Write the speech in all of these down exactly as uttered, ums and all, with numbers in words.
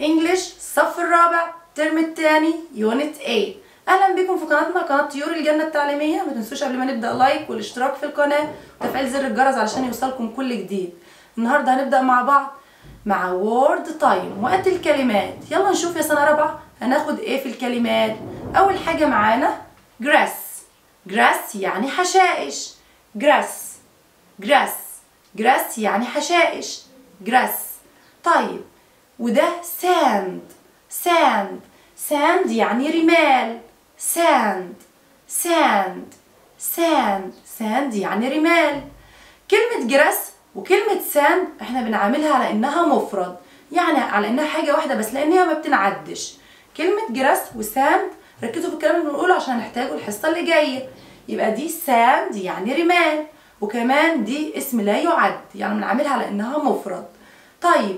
انجلش الصف الرابع الترم الثاني يونت A. اهلا بكم في قناتنا قناه طيور الجنه التعليميه. ما تنسوش قبل ما نبدا لايك والاشتراك في القناه وتفعيل زر الجرس علشان يوصلكم كل جديد. النهارده هنبدا مع بعض مع وورد تايم وقت الكلمات. يلا نشوف يا سنه رابعه هناخد ايه في الكلمات. اول حاجه معانا جراس. جراس يعني حشائش. جراس جراس جراس يعني حشائش. جراس. طيب وده ساند. ساند ساند يعني رمال. ساند ساند ساند ساند يعني رمال. كلمة جراس وكلمة ساند احنا بنعاملها على انها مفرد، يعني على انها حاجة واحدة بس لان هي ما بتنعدش. كلمة جراس وساند ركزوا في الكلام اللي بنقوله عشان هنحتاجه الحصة اللي جاية. يبقى دي ساند يعني رمال، وكمان دي اسم لا يعد، يعني بنعاملها على انها مفرد. طيب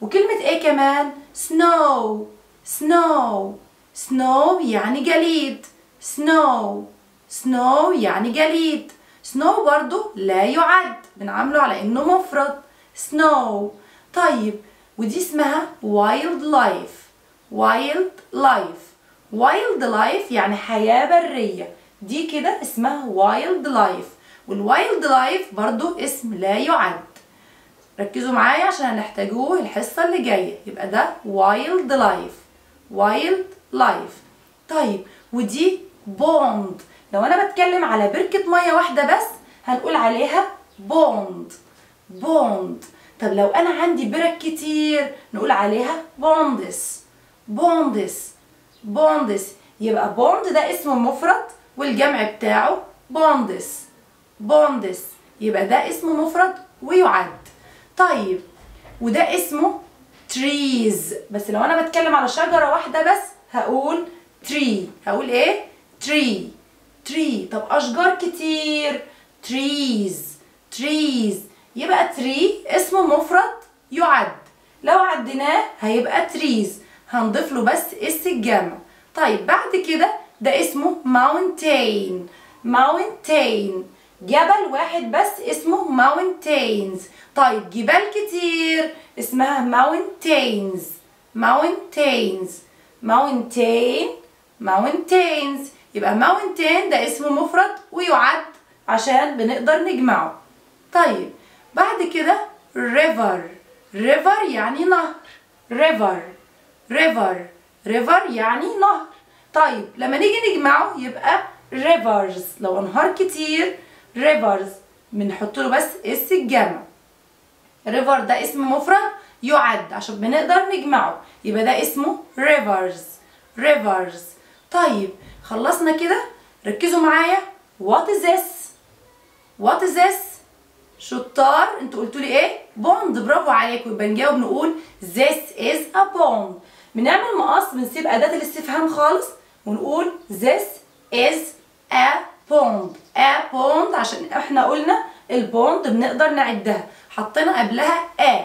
وكلمة ايه كمان؟ سنو. سنو سنو يعني جليد. سنو سنو يعني جليد. سنو برضو لا يعد، بنعامله على انه مفرد. سنو. طيب ودي اسمها وايلد لايف. وايلد لايف وايلد لايف يعني حياة برية. دي كده اسمها وايلد لايف، والوايلد لايف برضو اسم لا يعد. ركزوا معايا عشان هنحتاجوه الحصة اللي جاية. يبقى ده وايلد لايف. وايلد لايف. طيب ودي بوند. لو انا بتكلم على بركة مية واحدة بس هنقول عليها بوند. بوند. طب لو انا عندي برك كتير نقول عليها بوندس. بوندس بوندس. يبقى بوند ده اسم مفرد والجمع بتاعه بوندس. بوندس يبقى ده اسم مفرد ويعد. طيب وده اسمه تريز، بس لو انا بتكلم على شجره واحده بس هقول تري. هقول ايه؟ تري. تري. طب اشجار كتير تريز. تريز. يبقى تري اسم مفرد يعد، لو عدناه هيبقى تريز، هنضيف له بس اس الجمع. طيب بعد كده ده اسمه ماونتين. ماونتين جبل واحد بس اسمه ماونتينز. طيب جبال كتير اسمها ماونتينز. ماونتينز ماونتين ماونتينز. يبقى ماونتين ده اسم مفرد ويعد عشان بنقدر نجمعه. طيب بعد كده ريفر. ريفر يعني نهر. ريفر ريفر ريفر يعني نهر. طيب لما نيجي نجمعه يبقى ريفرز. لو انهار كتير ريفرز بنحط له بس اس الجمع. ريفر ده اسم مفرد يعد عشان بنقدر نجمعه، يبقى ده اسمه ريفرز. ريفرز. طيب خلصنا كده. ركزوا معايا وات از ذس. وات از ذس. شطار انتوا قلتوا لي ايه؟ بوند. برافو عليكم. يبقى نجاوب نقول this is a bond. بنعمل مقص، بنسيب اداه الاستفهام خالص ونقول this is a بوند. ا بوند عشان احنا قلنا البوند بنقدر نعدها، حطينا قبلها ا.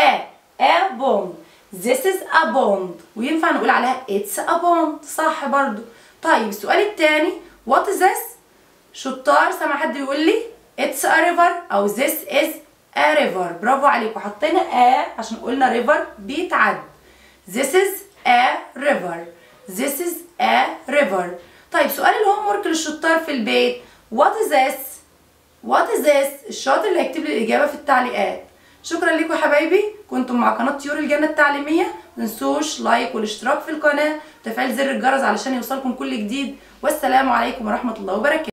ا ا بوند. this is a bond، وينفع نقول عليها it's a bond، صح برضو. طيب السؤال الثاني what is this؟ شطار، سامع حد يقول لي it's a river او this is a river. برافو عليكم، حطينا ا عشان قلنا river بيتعد. this is a river. this is a river. طيب سؤال الهوم ورك للشطار في البيت وات از ذس. وات از ذس. الشاطر اللي هيكتب لي الاجابه في التعليقات. شكرا لكم يا حبايبي. كنتم مع قناه طيور الجنه التعليميه. ما تنسوش لايك والاشتراك في القناه وتفعيل زر الجرس علشان يوصلكم كل جديد. والسلام عليكم ورحمه الله وبركاته.